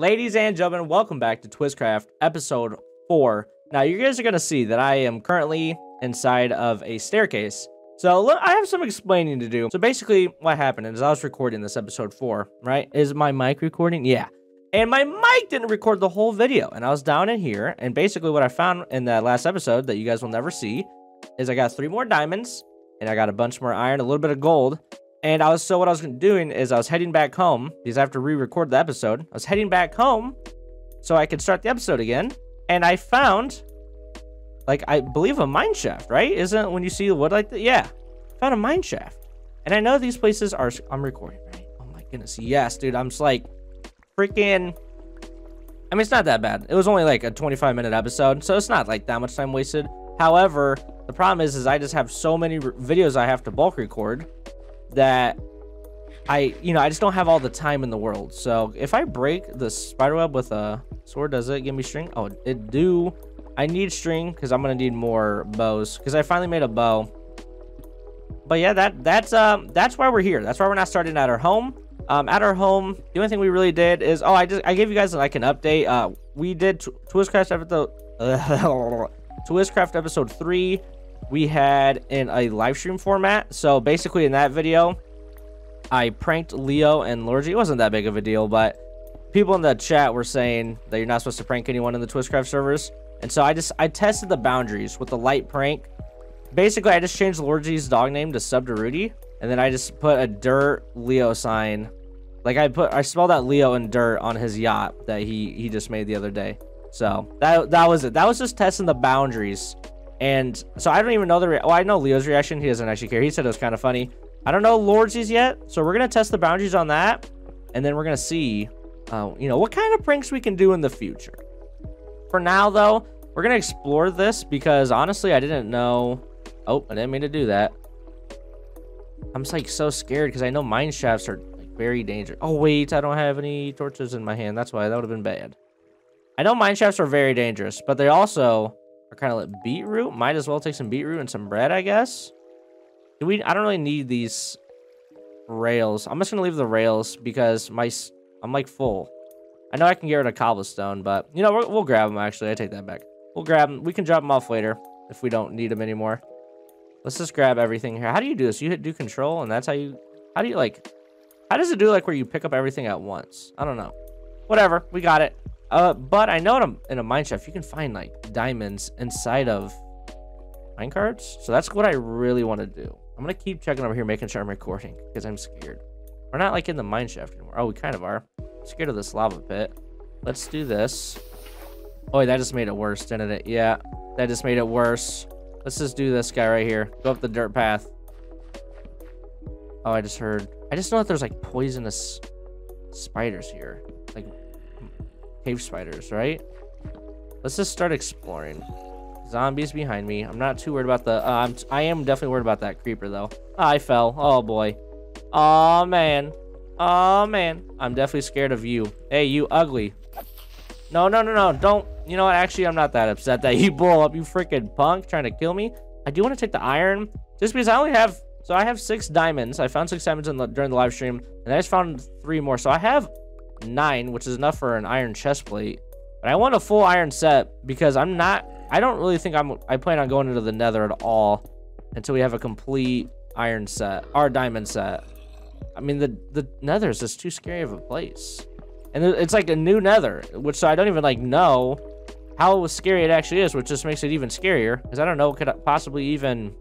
Ladies and gentlemen, welcome back to TwizzCraft episode 4. Now, you guys are going to see that I am currently inside of a staircase. So, I have some explaining to do. So, basically, what happened is I was recording this episode 4, right? Is my mic recording? Yeah. And my mic didn't record the whole video. And I was down in here. And basically, what I found in that last episode that you guys will never see is I got 3 more diamonds. And I got a bunch more iron, a little bit of gold. And I was, so what I was doing is I was heading back home because I have to re-record the episode. I was heading back home so I could start the episode again. And I found, like, I believe a mine shaft, right? Isn't it when you see the wood like that? Yeah, found a mine shaft. And I know these places are, I'm recording, right? Oh my goodness. Yes, dude. I'm just like freaking, I mean, it's not that bad. It was only like a 25-minute episode. So it's not like that much time wasted. However, the problem is I just have so many videos I have to bulk record that I just don't have all the time in the world. So if I break the spider web with a sword, does it give me string? Oh, it do. I need string because I'm gonna need more bows because I finally made a bow. But yeah, that's why we're here. That's why we're not starting at our home. The only thing we really did is, oh, I gave you guys like an update. We did Twistcraft episode 3. We had in a live stream format. So basically in that video, I pranked Leo and Lurgy. It wasn't that big of a deal, but people in the chat were saying that you're not supposed to prank anyone in the Twistcraft servers. And so I tested the boundaries with the light prank. Basically, I just changed Lurgy's dog name to Subdarudi. And then I just put a dirt Leo sign. Like I spelled out Leo and dirt on his yacht that he just made the other day. So that was it. That was just testing the boundaries. And so I don't even know well, I know Leo's reaction. He doesn't actually care. He said it was kind of funny. I don't know Lordsy's yet. So we're going to test the boundaries on that. And then we're going to see, you know, what kind of pranks we can do in the future. For now, though, we're going to explore this because honestly, I didn't know. Oh, I didn't mean to do that. I'm just like so scared because I know mine shafts are like very dangerous. Oh, wait, I don't have any torches in my hand. That's why that would have been bad. I know mine shafts are very dangerous, but they also are kind of like beetroot. Might as well take some beetroot and some bread, I guess. I don't really need these rails. I'm just gonna leave the rails because I'm like full. I know I can get rid of cobblestone, but you know we'll grab them. Actually, I take that back. We'll grab them. We can drop them off later if we don't need them anymore. Let's just grab everything here. How do you do this? You hit do control, and that's how you. How do you like? How does it do like where you pick up everything at once? I don't know. Whatever. We got it. But I know in a mineshaft, you can find like diamonds inside of minecarts. So that's what I really want to do. I'm going to keep checking over here, making sure I'm recording because I'm scared. We're not like in the mineshaft anymore. Oh, we kind of are. I'm scared of this lava pit. Let's do this. Oh, that just made it worse, didn't it? Yeah, that just made it worse. Let's just do this guy right here. Go up the dirt path. Oh, I just heard. I just know that there's like poisonous spiders here. Like cave spiders, right? Let's just start exploring. Zombies behind me. I'm not too worried about the I am definitely worried about that creeper though. I fell. Oh boy. Oh man. Oh man. I'm definitely scared of you. Hey, you ugly. No, no, no, no. Don't. You know what? Actually, I'm not that upset that you blow up, you freaking punk, trying to kill me. I do want to take the iron just because I only have, so I have 6 diamonds. I found 6 diamonds during the live stream and I just found 3 more. So I have 9, which is enough for an iron chest plate, but I want a full iron set because I plan on going into the nether at all until we have a complete iron set or diamond set. I mean the nether is just too scary of a place, and it's like a new nether, which so I don't even like know how scary it actually is, which just makes it even scarier because I don't know what could possibly even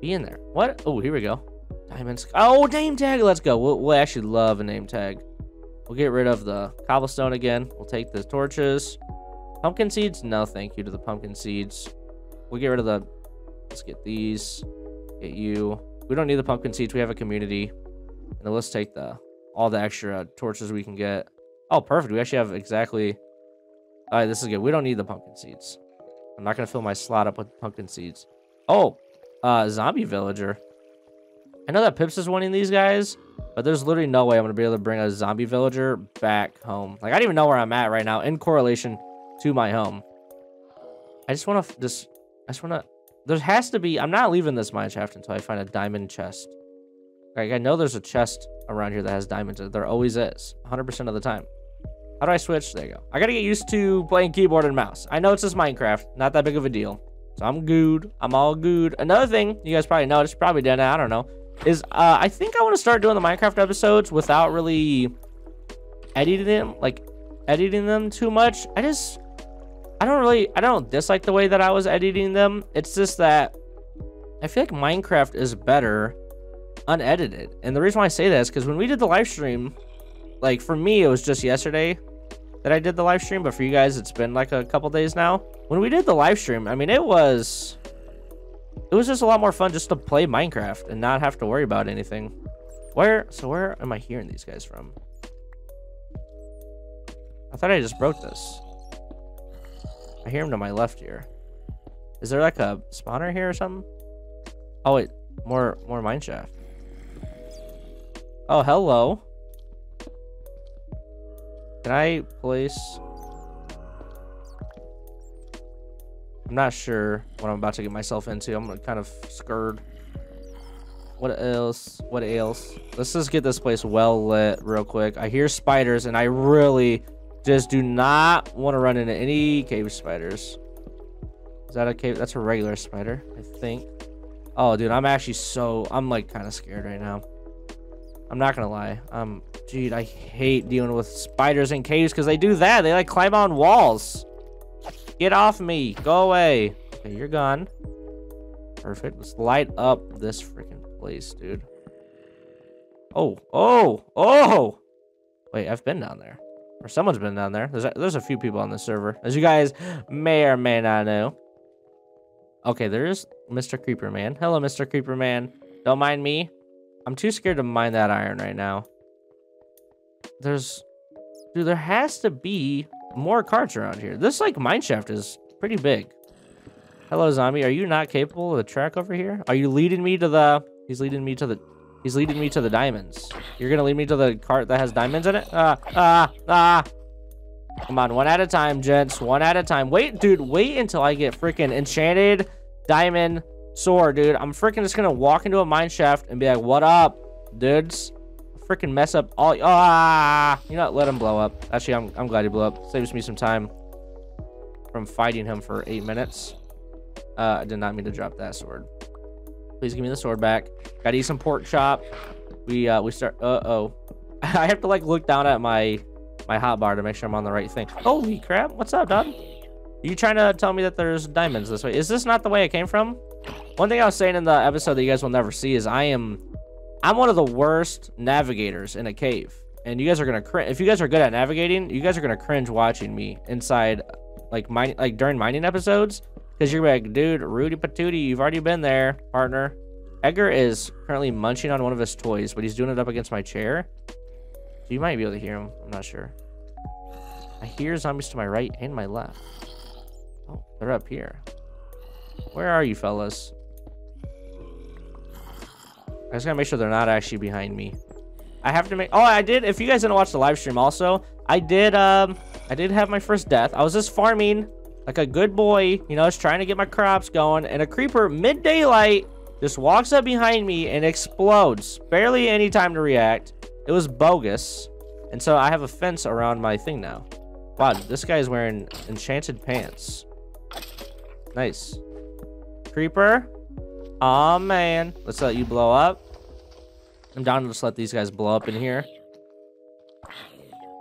be in there. What? Oh, here we go. Diamonds. Oh, name tag. Let's go. We'll actually love a name tag. We'll get rid of the cobblestone again. We'll take the torches. Pumpkin seeds. No, thank you to the pumpkin seeds. We'll get rid of the. Let's get these. Get you. We don't need the pumpkin seeds. We have a community. And then let's take all the extra torches we can get. Oh, perfect. We actually have exactly. All right, this is good. We don't need the pumpkin seeds. I'm not gonna fill my slot up with pumpkin seeds. Oh, zombie villager. I know that Pips is winning these guys, but there's literally no way I'm going to be able to bring a zombie villager back home. Like, I don't even know where I'm at right now in correlation to my home. I just want to there has to be, I'm not leaving this mine shaft until I find a diamond chest. Like, I know there's a chest around here that has diamonds. There always is, 100% of the time. How do I switch? There you go. I gotta get used to playing keyboard and mouse. I know it's just Minecraft, not that big of a deal. So I'm good. I'm all good. Another thing you guys probably noticed, probably didn't, I don't know, is I think I want to start doing the Minecraft episodes without really editing them too much. I don't dislike the way that I was editing them. It's just that I feel like Minecraft is better unedited. And the reason why I say that is because when we did the live stream, like for me, it was just yesterday that I did the live stream, but for you guys, it's been like a couple days now. When we did the live stream, I mean, it was just a lot more fun just to play Minecraft and not have to worry about anything. So where am I hearing these guys from? I thought I just broke this. I hear him to my left here. Is there like a spawner here or something? Oh wait, more mineshaft. Oh, hello. Can I place? I'm not sure what I'm about to get myself into. I'm kind of scared. What else? Let's just get this place well lit real quick. I hear spiders and I really just do not want to run into any cave spiders. Is that a cave? That's a regular spider, I think. Oh dude, I'm like kind of scared right now. I'm not gonna lie. Dude, I hate dealing with spiders in caves because they do that. They like climb on walls. Get off me. Go away. Okay, you're gone. Perfect. Let's light up this freaking place, dude. Oh. Wait, I've been down there. Or someone's been down there. There's a few people on the server, as you guys may or may not know. Okay, there's Mr. Creeper Man. Hello, Mr. Creeper Man. Don't mind me. I'm too scared to mine that iron right now. Dude, there has to be more carts around here. This, like, mineshaft is pretty big. Hello, zombie. Are you not capable of the track over here? Are you leading me to the... He's leading me to the diamonds. You're gonna lead me to the cart that has diamonds in it? Come on, one at a time, gents. One at a time. Wait, dude. Wait until I get freaking enchanted diamond sword, dude. I'm freaking just gonna walk into a mineshaft and be like, "What up, dudes?" Freaking mess up all. You know what? Let him blow up. Actually, I'm glad he blew up. Saves me some time from fighting him for 8 minutes. I did not mean to drop that sword. Please give me the sword back. Gotta eat some pork chop. We start. I have to like look down at my hotbar to make sure I'm on the right thing. Holy crap! What's up, Don? Are you trying to tell me that there's diamonds this way? Is this not the way I came from? One thing I was saying in the episode that you guys will never see is I'm one of the worst navigators in a cave, and you guys are gonna cringe. If you guys are good at navigating, you guys are gonna cringe watching me inside, like during mining episodes. Because you're like, dude, Rudey Patudey, you've already been there, partner. Edgar is currently munching on one of his toys, but he's doing it up against my chair. So you might be able to hear him. I'm not sure. I hear zombies to my right and my left. Oh, they're up here. Where are you, fellas? I just gotta make sure they're not actually behind me. I have to make... Oh, I did... If you guys didn't watch the live stream also, I did have my first death. I was just farming... like a good boy, you know, is trying to get my crops going, and a creeper mid-daylight just walks up behind me and explodes. Barely any time to react. It was bogus. And so I have a fence around my thing now. Wow, this guy's wearing enchanted pants. Nice. Creeper. Aw, man. Let's let you blow up. I'm down to just let these guys blow up in here.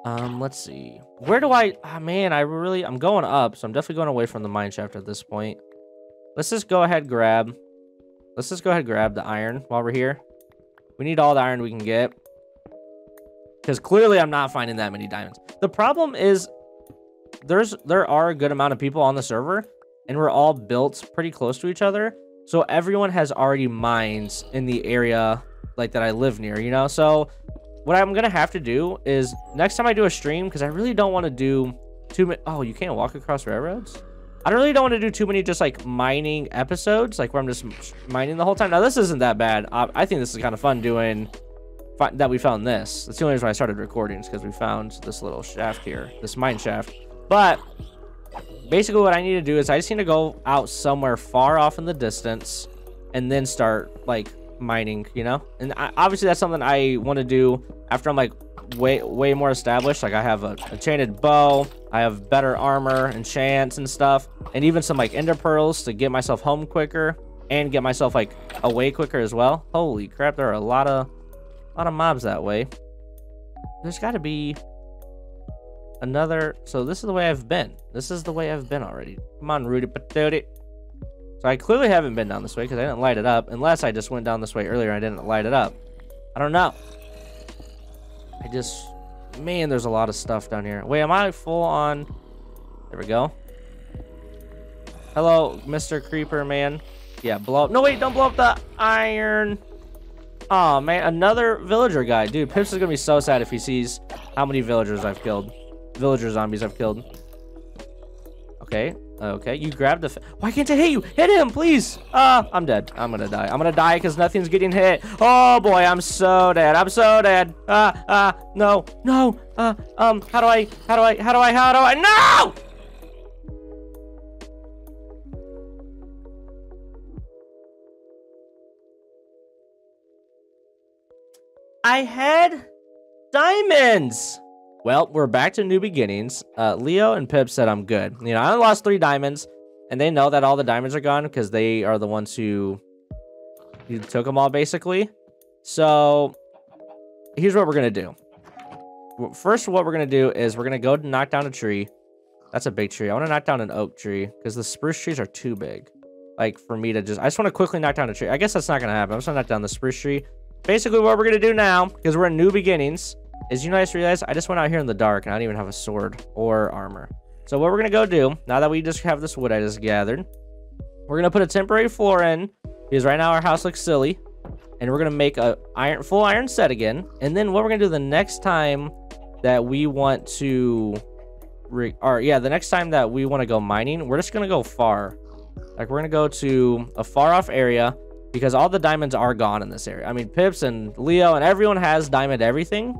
Let's see. Where do I... Oh, man, I'm going up, so I'm definitely going away from the mineshaft at this point. Let's just go ahead and grab the iron while we're here. We need all the iron we can get. Because clearly I'm not finding that many diamonds. The problem is there are a good amount of people on the server, and we're all built pretty close to each other. So everyone has already mines in the area like that I live near, you know? So... what I'm gonna have to do is next time I do a stream, because I really don't want to do too many. Oh, you can't walk across railroads. I really don't want to do too many just like mining episodes, like where I'm just mining the whole time. Now this isn't that bad. I think this is kind of fun doing that. We found this. That's the only reason why I started recording, is because we found this little shaft here, this mine shaft. But basically what I need to do is I just need to go out somewhere far off in the distance and then start like mining, you know? And obviously that's something I want to do after I'm like way more established. Like I have a enchanted bow, I have better armor, enchants and stuff, and even some like ender pearls to get myself home quicker and get myself like away quicker as well. Holy crap, there are a lot of mobs that way. There's got to be another. So this is the way I've been. This is the way I've been already. Come on, Rudey Patudey. So I clearly haven't been down this way because I didn't light it up. Unless I just went down this way earlier and I didn't light it up. I don't know. I just... Man, there's a lot of stuff down here. Wait, am I full on... There we go. Hello, Mr. Creeper, man. Yeah, blow up. No, wait, don't blow up the iron. Oh man, another villager guy. Dude, Pips is going to be so sad if he sees how many villagers I've killed. Villager zombies I've killed. Okay. Okay, you grabbed the... Why can't I hit you? Hit him, please! I'm dead. I'm gonna die. I'm gonna die because nothing's getting hit. Oh, boy, I'm so dead. I'm so dead. No. No. How do I... No! I had diamonds! Well, we're back to new beginnings. Leo and Pip said I'm good. You know, I lost 3 diamonds, and they know that all the diamonds are gone because they are the ones who took them all, basically. So, here's what we're going to do. First, what we're going to do is we're going to go knock down a tree. That's a big tree. I want to knock down an oak tree because the spruce trees are too big. Like, for me to just... I just want to quickly knock down a tree. I guess that's not going to happen. I'm just going to knock down the spruce tree. Basically, what we're going to do now, because we're in new beginnings... As you guys realize, I just went out here in the dark and I don't even have a sword or armor. So what we're going to go do, now that we just have this wood I just gathered, we're going to put a temporary floor in because right now our house looks silly. And we're going to make a full iron set again. And then what we're going to do the next time that we want to... the next time that we want to go mining, we're just going to go far. Like, we're going to go to a far off area because all the diamonds are gone in this area. I mean, Pips and Leo and everyone has diamond everything.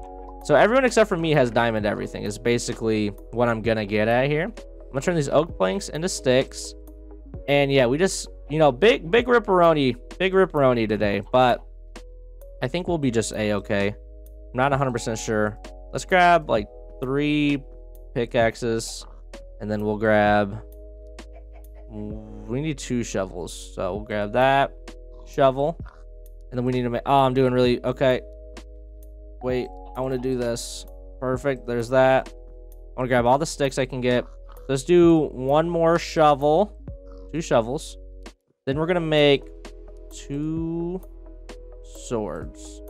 So everyone except for me has diamond everything is basically what I'm gonna get at here. I'm gonna turn these oak planks into sticks. And yeah, we just, you know, big ripperoni today, but I think we'll be just a-okay. I'm not 100% sure. Let's grab like 3 pickaxes and then we'll grab, we need 2 shovels. So we'll grab that shovel and then we need to make, oh, I'm doing really, okay. Wait. I want to do this. Perfect. There's that. I want to grab all the sticks I can get. Let's do one more shovel. 2 shovels. Then we're going to make 2 swords.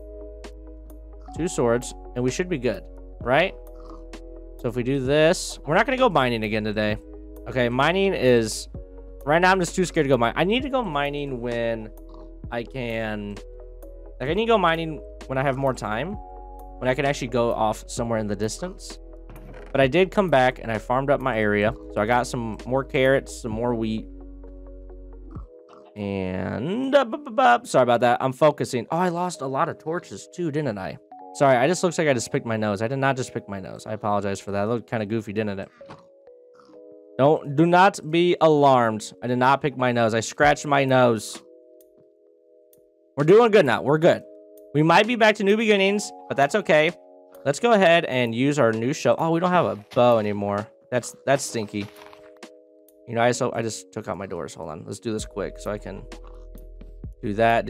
2 swords. And we should be good. Right? So if we do this, we're not going to go mining again today. Okay. Mining is right now. I'm just too scared to go mine. I need to go mining when I can. Like, I need to go mining when I have more time. When I can actually go off somewhere in the distance. But I did come back and I farmed up my area. So I got some more carrots, some more wheat. And sorry about that. I'm focusing. Oh, I lost a lot of torches too, didn't I? Sorry, I just looks like I just picked my nose. I did not just pick my nose. I apologize for that. It looked kind of goofy, didn't it? Don't, do not be alarmed. I did not pick my nose. I scratched my nose. We're doing good now. We're good. We might be back to new beginnings, but that's okay. Let's go ahead and use our new shovel. Oh, we don't have a bow anymore. That's stinky. You know, I just took out my doors. Hold on. Let's do this quick so I can do that,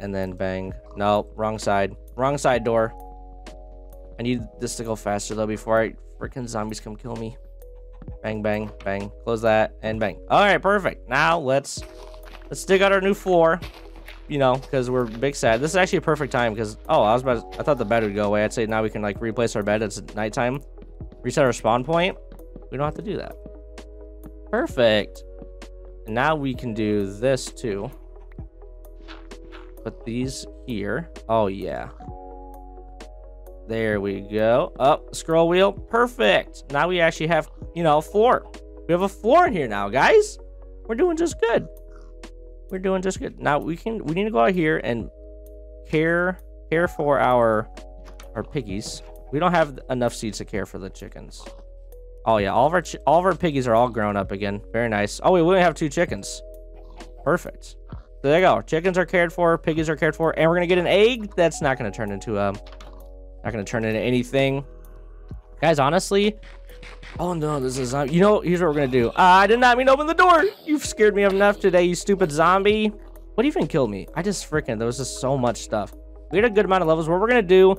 and then bang. No, wrong side. Wrong side door. I need this to go faster, though, before I freaking zombies come kill me. Bang, bang, bang. Close that, and bang. All right, perfect. Now let's dig out our new floor. You know, because we're big sad. This is actually a perfect time because, oh, I thought the bed would go away. I'd say now we can, like, replace our bed. It's nighttime. Reset our spawn point. We don't have to do that. Perfect. And now we can do this, too. Put these here. Oh, yeah. There we go. Up, scroll wheel. Perfect. Now we actually have, you know, a floor. We have a floor in here now, guys. We're doing just good. We're doing just good. Now we need to go out here and care for our piggies. We don't have enough seeds to care for the chickens. Oh yeah, all of our piggies are all grown up again. Very nice. Oh wait, we only have 2 chickens. Perfect. So there you go. Chickens are cared for, piggies are cared for, and we're gonna get an egg. That's not gonna turn into not gonna turn into anything, guys. Honestly. Oh no, this is zombie. You know, here's what we're gonna do. I did not mean to open the door. You've scared me enough today, you stupid zombie. What even killed me? I just freaking. There was just so much stuff. We had a good amount of levels. What we're gonna do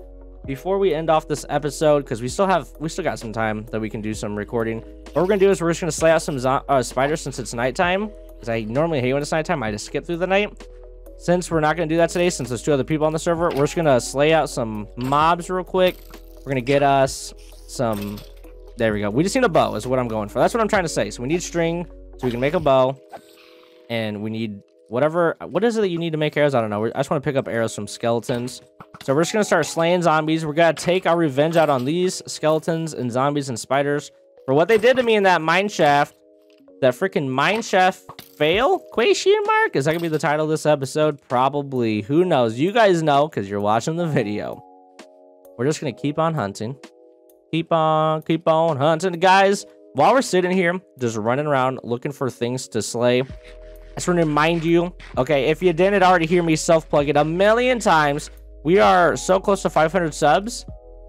before we end off this episode, because we still got some time that we can do some recording. What we're gonna do is we're just gonna slay out some spiders since it's nighttime. Because I normally hate when it's nighttime. I just skip through the night. Since we're not gonna do that today, since there's two other people on the server, we're just gonna slay out some mobs real quick. We're gonna get us some. There we go. We just need a bow is what I'm going for. That's what I'm trying to say. So we need string so we can make a bow, and we need whatever. What is it that you need to make arrows? I don't know. I just want to pick up arrows from skeletons. So we're just going to start slaying zombies. We're going to take our revenge out on these skeletons and zombies and spiders for what they did to me in that mineshaft. That freaking mineshaft fail? Question mark? Is that going to be the title of this episode? Probably. Who knows? You guys know because you're watching the video. We're just going to keep on hunting. Keep on hunting, guys. While we're sitting here, just running around looking for things to slay, I just want to remind you, okay, if you didn't already hear me self-plug it a million times, we are so close to 500 subs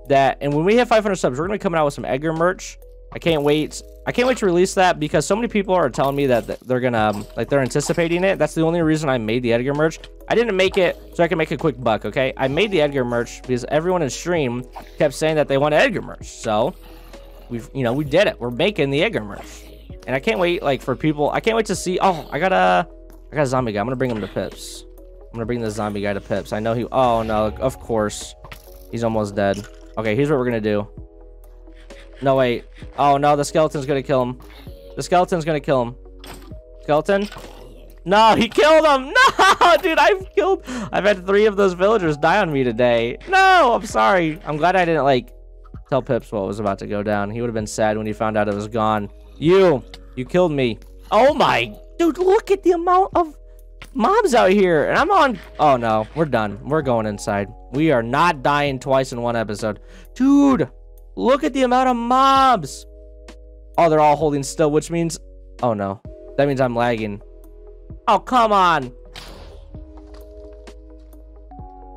that, and when we hit 500 subs, we're gonna be coming out with some Edgar merch. I can't wait to release that because so many people are telling me that they're gonna, like, they're anticipating it. That's the only reason I made the Edgar merch. I didn't make it so I can make a quick buck, okay? I made the Edgar merch because everyone in stream kept saying that they wanted Edgar merch. So, we did it. We're making the Edgar merch. And I can't wait, like, for people. I can't wait to see. Oh, I got a zombie guy. I'm gonna bring him to Pips. I'm gonna bring this zombie guy to Pips. I know he, oh no, of course. He's almost dead. Okay, here's what we're gonna do. No, wait. Oh, no, the skeleton's gonna kill him. The skeleton's gonna kill him. Skeleton? No, he killed him! No! Dude, I've had three of those villagers die on me today. No, I'm sorry. I'm glad I didn't, like, tell Pips what was about to go down. He would have been sad when he found out it was gone. You killed me. Oh, my. Dude, look at the amount of mobs out here. And I'm on. Oh, no. We're done. We're going inside. We are not dying twice in one episode. Dude. Look at the amount of mobs. Oh, they're all holding still, which means... Oh, no. That means I'm lagging. Oh, come on.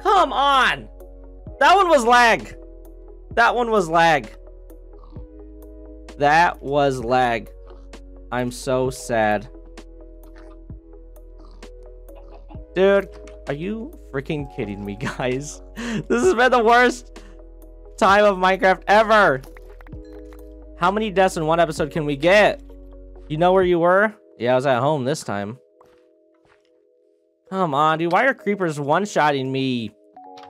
Come on. That one was lag. That one was lag. That was lag. I'm so sad. Dude, are you freaking kidding me, guys? This has been the worst time of Minecraft ever. How many deaths in one episode can we get? You know where you were? Yeah, I was at home this time. Come on, dude. Why are creepers one-shotting me?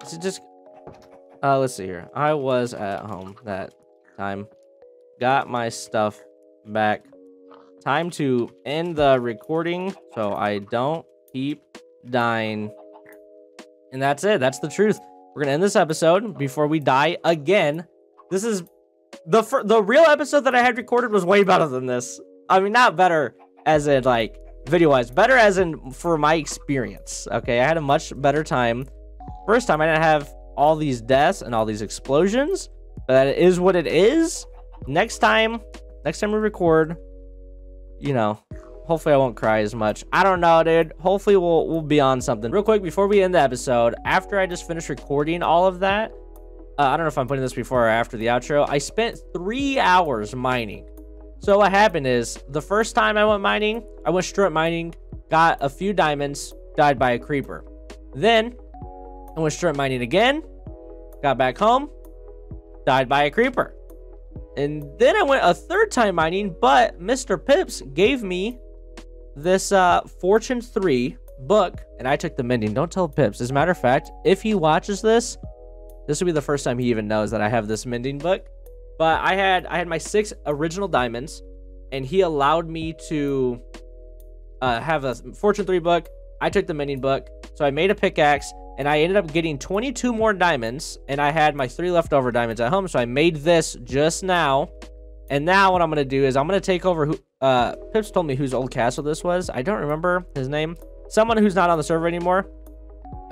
Is it just... let's see here. I was at home that time. Got my stuff back. Time to end the recording so I don't keep dying. And that's it. That's the truth. We're going to end this episode before we die again. This is the real episode that I had recorded was way better than this. I mean, not better as in like video-wise, better as in for my experience. Okay, I had a much better time. First time I didn't have all these deaths and all these explosions, but that is what it is. Next time we record, you know, hopefully I won't cry as much. I don't know, dude. Hopefully we'll be on something. Real quick, before we end the episode, after I just finished recording all of that, I don't know if I'm putting this before or after the outro, I spent 3 hours mining. So what happened is, the first time I went mining, I went strip mining, got a few diamonds, died by a creeper. Then, I went strip mining again, got back home, died by a creeper. And then I went a third time mining, but Mr. Pips gave me this Fortune 3 book, and I took the mending. Don't tell Pips. As a matter of fact, if he watches this, this will be the first time he even knows that I have this mending book. But I had my 6 original diamonds, and he allowed me to have a Fortune 3 book. I took the mending book, so I made a pickaxe, and I ended up getting 22 more diamonds, and I had my 3 leftover diamonds at home, so I made this just now. And now what I'm going to do is I'm going to take over who, Pips told me whose old castle this was. I don't remember his name. Someone who's not on the server anymore.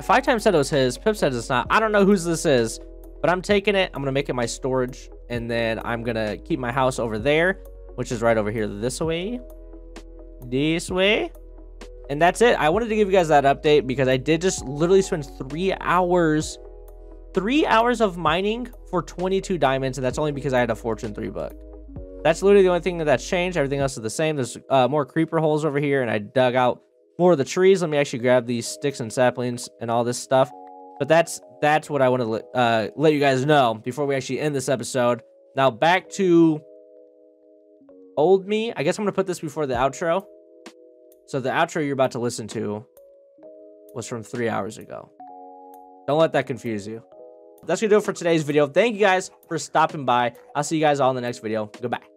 5 times said it was his. Pips said it's not. I don't know whose this is, but I'm taking it. I'm going to make it my storage, and then I'm going to keep my house over there, which is right over here this way. This way. And that's it. I wanted to give you guys that update because I did just literally spend 3 hours, 3 hours of mining for 22 diamonds. And that's only because I had a Fortune 3 book. That's literally the only thing that's changed. Everything else is the same. There's more creeper holes over here, and I dug out more of the trees. Let me actually grab these sticks and saplings and all this stuff. But that's what I want to let you guys know before we actually end this episode. Now back to old me. I guess I'm going to put this before the outro. So the outro you're about to listen to was from 3 hours ago. Don't let that confuse you. That's going to do it for today's video. Thank you guys for stopping by. I'll see you guys all in the next video. Goodbye.